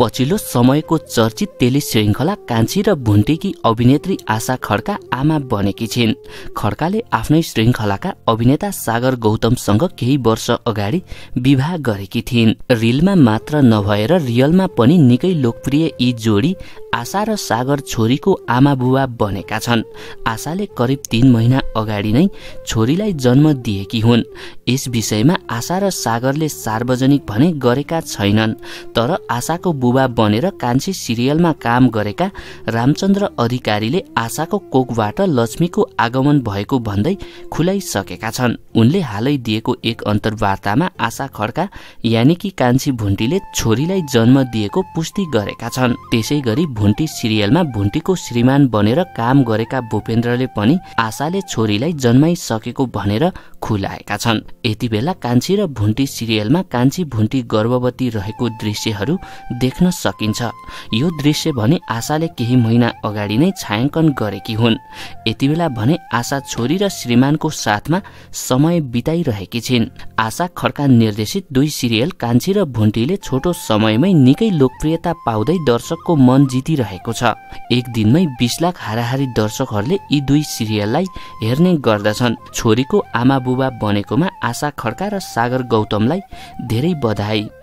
पछिल्लो समयको चर्चित टेलिश्रृङ्खला काञ्ची र भुन्टीकी अभिनेत्री आशा खड्का आमा बनेकी छिन्। खड्काले आफ्नै श्रृङ्खलाका अभिनेता सागर गौतमसँग केही वर्ष अगाडि विवाह गरेकी थिइन्। रिलमा मात्र नभएर रियलमा पनि निकै लोकप्रिय यी जोडी आशा र सागर छोरीको आमा बुवा बनेका छन्। आशाले करिब 3 महिना अगाडि नै छोरीलाई जन्म दिएकी हुन्। यस विषयमा आशा र सागरले सार्वजनिक भने गरेका छैनन्, तर आशाको बुवा बनेर काञ्ची सिरियलमा काम गरेका रामचन्द्र अधिकारीले आशाको कोखबाट लक्ष्मीको आगमन भएको भन्दै खुलाइसकेका छन्। उनले हालै दिएको एक अन्तर्वार्तामा आशा खड्का यानि कि काञ्ची भुन्टीले छोरीलाई जन्म दिएको पुष्टि गरेका छन्। त्यसैगरी भुन्टी सिरियलमा भुन्टीको श्रीमान बनेर काम गरेका भूपेन्द्रले पनि आशाले छोरीलाई जन्माइसकेको भनेर खुलाएका छन्। यति बेला काञ्ची र भुन्टी सिरियलमा काञ्ची भुन्टी गर्भवती रहेको दृश्यहरू देख्न सकिन्छ। यो दृश्य भने आशाले केही महिना अगाडि नै छायाङ्कन गरेकी हुन्। यति बेला भने आशा छोरी र श्रीमानको साथमा समय बिताइरहेकी छिन्। आशा खड्का निर्देशित 2 सिरियल काञ्ची र भुन्टीले छोटो समयमै निकै लोकप्रियता पाउँदै दर्शकको मन जितिरहेको छ। एक दिनमै 20 लाख हाराहारी दर्शकहरूले यी 2 सिरियललाई हेर्ने गर्दछन्। छोरीको आमा बुबा बनेकोमा आशा खड्का र सागर गौतमलाई धेरै बधाई।